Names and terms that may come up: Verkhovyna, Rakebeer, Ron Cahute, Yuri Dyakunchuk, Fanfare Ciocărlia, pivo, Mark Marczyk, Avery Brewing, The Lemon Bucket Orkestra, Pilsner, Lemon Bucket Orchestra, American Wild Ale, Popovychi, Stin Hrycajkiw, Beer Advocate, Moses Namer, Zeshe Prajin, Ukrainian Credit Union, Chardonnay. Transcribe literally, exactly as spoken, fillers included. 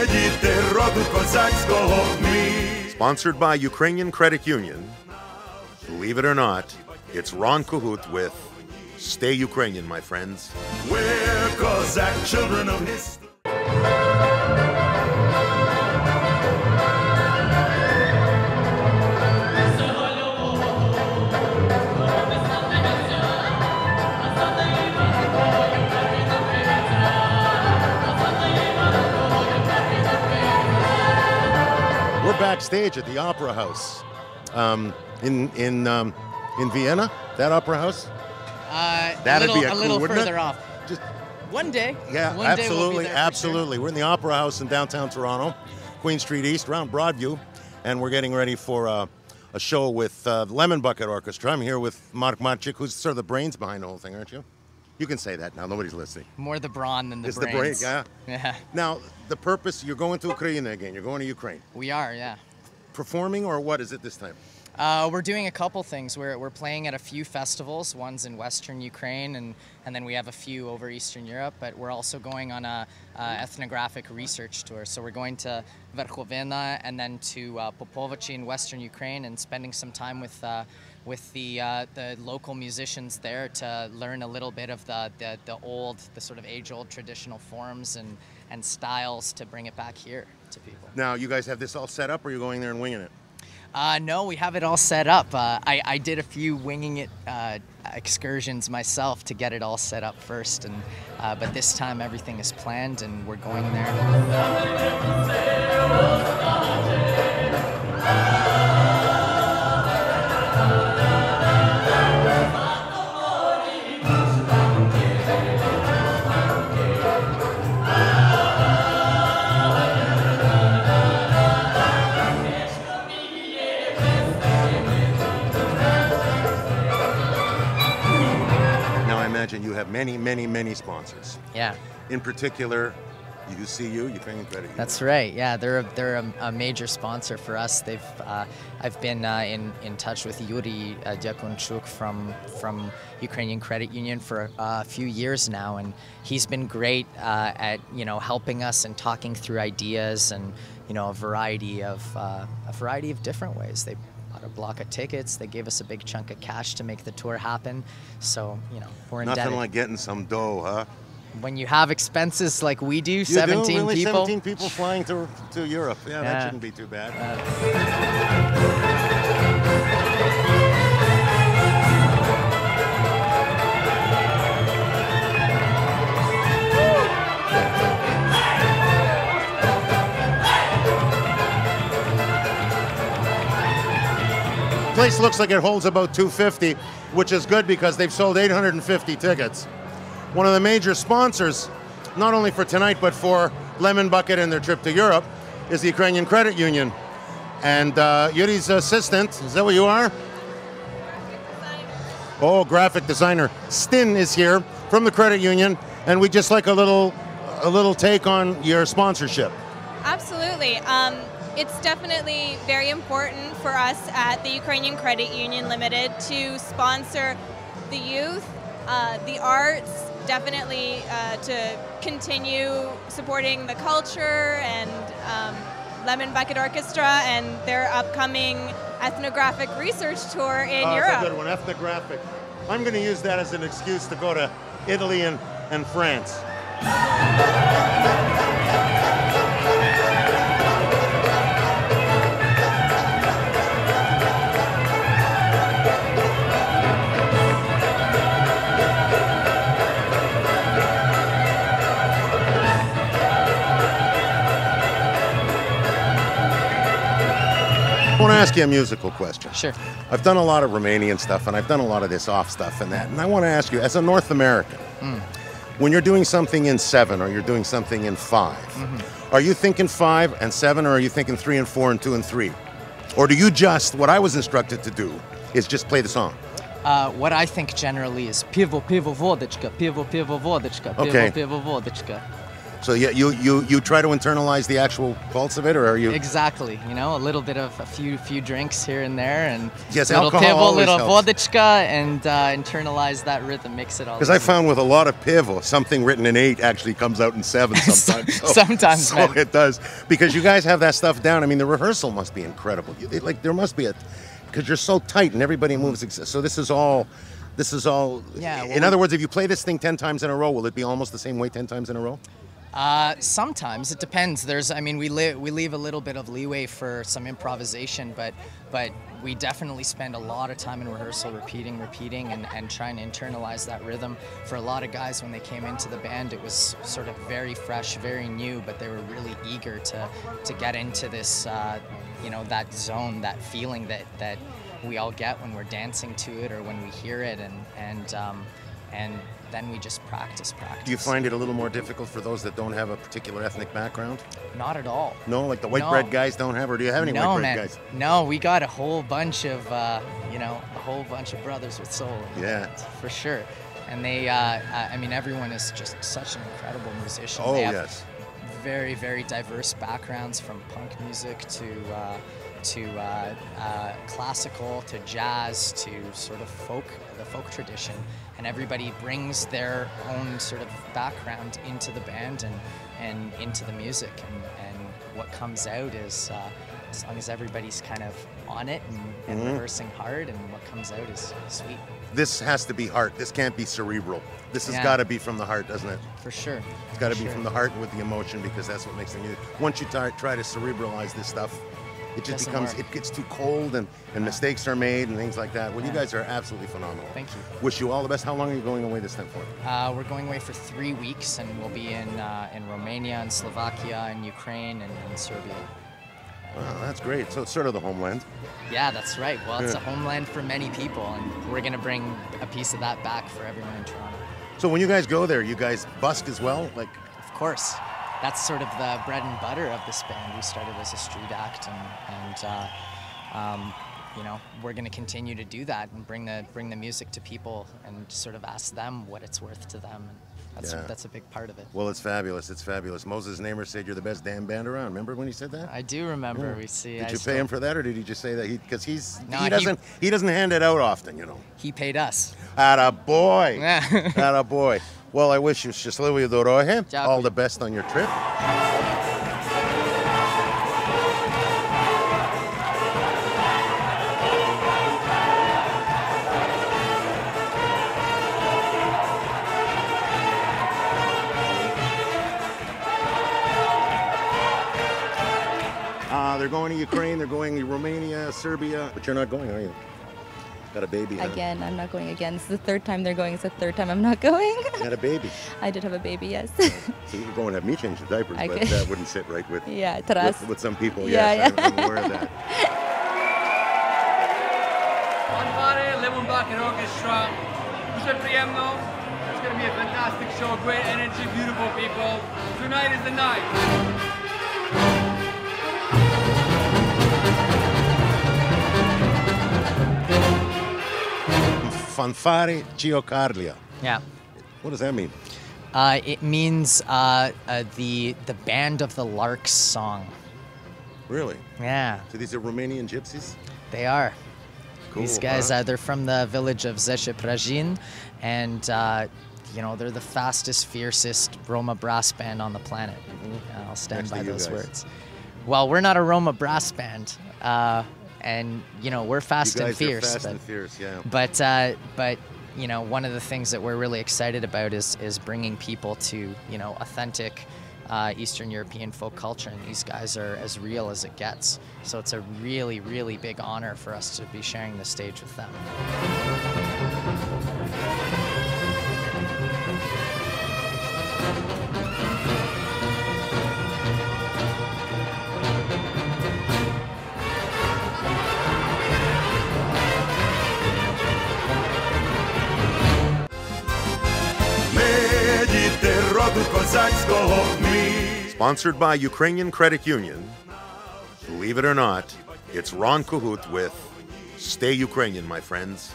Ми діти роду козацького ми. Sponsored by Ukrainian Credit Union, believe it or not, it's Ron Cahute with Stay Ukrainian, my friends. We're Cossack children of history. We're backstage at the Opera House um, in in um, in Vienna. That Opera House. Uh, That'd a little, be a, a little cool, further it? off. Just one day. Yeah, one absolutely, day we'll absolutely. Sure. We're in the Opera House in downtown Toronto, Queen Street East, around Broadview, and we're getting ready for uh, a show with uh, the Lemon Bucket Orchestra. I'm here with Mark Marczyk, who's sort of the brains behind the whole thing, aren't you? You can say that now. Nobody's listening. More the brawn than the it's brains. It's the brain, yeah. Yeah. Now, the purpose. You're going to Ukraine again. You're going to Ukraine. We are, yeah. Performing or what is it this time? Uh, we're doing a couple things. We're, we're playing at a few festivals. One's in Western Ukraine, and, and then we have a few over Eastern Europe. But we're also going on a uh, ethnographic research tour. So we're going to Verkhovyna and then to uh, Popovychi in Western Ukraine, and spending some time with uh, with the uh, the local musicians there to learn a little bit of the, the the old, the sort of age-old traditional forms and and styles to bring it back here to people. Now, you guys have this all set up, or are you going there and winging it? Uh, no, we have it all set up. Uh, I, I did a few winging it uh, excursions myself to get it all set up first, and uh, but this time everything is planned and we're going there. You have many, many, many sponsors. Yeah. In particular, U C U, Ukrainian Credit Union. That's right. Yeah, they're a, they're a, a major sponsor for us. They've uh, I've been uh, in in touch with Yuri uh, Dyakunchuk from from Ukrainian Credit Union for uh, a few years now, and he's been great uh, at you know helping us and talking through ideas and you know a variety of uh, a variety of different ways. They bought a block of tickets. They gave us a big chunk of cash to make the tour happen. So, you know, we're indebted. Nothing like getting some dough, huh? When you have expenses like we do, you seventeen do? Really? people. seventeen people flying to, to Europe. Yeah, yeah, that shouldn't be too bad. Uh, The place looks like it holds about two hundred fifty, which is good because they've sold eight hundred fifty tickets. One of the major sponsors, not only for tonight, but for Lemon Bucket and their trip to Europe, is the Ukrainian Credit Union. And uh, Yuri's assistant, is that what you are? Oh, graphic designer. Stin is here from the credit union, and we'd just like a little, a little take on your sponsorship. Absolutely. Um It's definitely very important for us at the Ukrainian Credit Union Limited to sponsor the youth, uh, the arts, definitely uh, to continue supporting the culture and um, Lemon Bucket Orchestra and their upcoming ethnographic research tour in oh, Europe. That's a good one, ethnographic. I'm going to use that as an excuse to go to Italy and, and France. I want to ask you a musical question. Sure. I've done a lot of Romanian stuff, and I've done a lot of this off stuff and that, and I want to ask you, as a North American, mm. when you're doing something in seven or you're doing something in five, mm-hmm. are you thinking five and seven, or are you thinking three and four and two and three? Or do you just, what I was instructed to do, is just play the song? Uh, what I think generally is pivo, pivo, vodka, pivo, pivo, vodka, pivo, okay. pivo, vodka. So yeah, you, you, you try to internalize the actual faults of it, or are you? Exactly, you know, a little bit of a few few drinks here and there, and yes, little pivo, little helps. Vodka, and uh, internalize that rhythm, mix it all. Because I found with a lot of pivo, something written in eight actually comes out in seven sometimes. so, sometimes, so man. It does, because you guys have that stuff down. I mean, the rehearsal must be incredible. It, like there must be a, because you're so tight and everybody moves. So this is all. This is all, yeah, well, in other words, if you play this thing ten times in a row, will it be almost the same way ten times in a row? Uh, sometimes, it depends. There's, I mean, we, li we leave a little bit of leeway for some improvisation, but but we definitely spend a lot of time in rehearsal repeating, repeating, and, and trying to internalize that rhythm. For a lot of guys, when they came into the band, it was sort of very fresh, very new, but they were really eager to, to get into this, uh, you know, that zone, that feeling that, that we all get when we're dancing to it or when we hear it, and and um, and then we just practice, practice. Do you find it a little more difficult for those that don't have a particular ethnic background? Not at all. No, like the white no. bread guys don't have, or do you have any no, white bread man. guys? No, we got a whole bunch of, uh, you know, a whole bunch of brothers with soul. Yeah. For sure. And they, uh, I mean, everyone is just such an incredible musician. Oh, they have yes. very, very diverse backgrounds, from punk music to... Uh, to uh, uh, classical, to jazz, to sort of folk, the folk tradition. And everybody brings their own sort of background into the band and, and into the music. And, and what comes out is, uh, as long as everybody's kind of on it and, and mm-hmm. rehearsing hard, and what comes out is sweet. This has to be heart. This can't be cerebral. This has yeah. got to be from the heart, doesn't it? For sure. It's got to be sure. from the heart with the emotion, because that's what makes the music. Once you try to cerebralize this stuff, it just Doesn't becomes, work. it gets too cold, and, and yeah. mistakes are made and things like that. Well, yeah. you guys are absolutely phenomenal. Thank you. Wish you all the best. How long are you going away this time for? Uh, we're going away for three weeks, and we'll be in uh, in Romania, and Slovakia, and Ukraine, and, and Serbia. Wow, that's great. So it's sort of the homeland. Yeah, that's right. Well, it's yeah. a homeland for many people, and we're going to bring a piece of that back for everyone in Toronto. So when you guys go there, you guys busk as well? Like, of course. That's sort of the bread and butter of this band. We started as a street act, and, and uh, um, you know, we're going to continue to do that and bring the bring the music to people and sort of ask them what it's worth to them. And that's yeah. that's a big part of it. Well, it's fabulous. It's fabulous. Moses Namer said you're the best damn band around. Remember when he said that? I do remember. Yeah. We see. Did I you still... pay him for that, or did he just say that? Because he, he's no, he doesn't he... he doesn't hand it out often, you know. He paid us. Atta boy. Yeah. Atta boy. Well, I wish you счастливые дороги. All the best on your trip. Uh, they're going to Ukraine, they're going to Romania, Serbia, but you're not going, are you? Got a baby, huh? Again, I'm not going again. It's the third time they're going. It's the third time I'm not going. You had a baby. I did have a baby, yes. So you could go and have me change the diapers, I but could. That wouldn't sit right with, yeah, with, with some people. Yeah, yes, yeah. I'm, I'm aware of that. Fanfare Lemon Bucket Orchestra. It's going to be a fantastic show. Great energy, beautiful people. Tonight is the night. Fanfare Ciocărlia. Yeah. What does that mean? Uh, it means uh, uh, the the band of the larks song. Really? Yeah. So these are Romanian gypsies? They are. Cool. These guys, huh? uh, they're from the village of Zeshe Prajin, and uh, you know, they're the fastest, fiercest Roma brass band on the planet. Mm-hmm. I'll stand Next by those guys. words. Well, we're not a Roma brass band. Uh, And, you know, we're fast you guys and fierce. Are fast but, and fierce, yeah. But, uh, but, you know, one of the things that we're really excited about is, is bringing people to, you know, authentic uh, Eastern European folk culture. And these guys are as real as it gets. So it's a really, really big honor for us to be sharing the stage with them. Sponsored by Ukrainian Credit Union, believe it or not, it's Ron Cahute with Stay Ukrainian, my friends.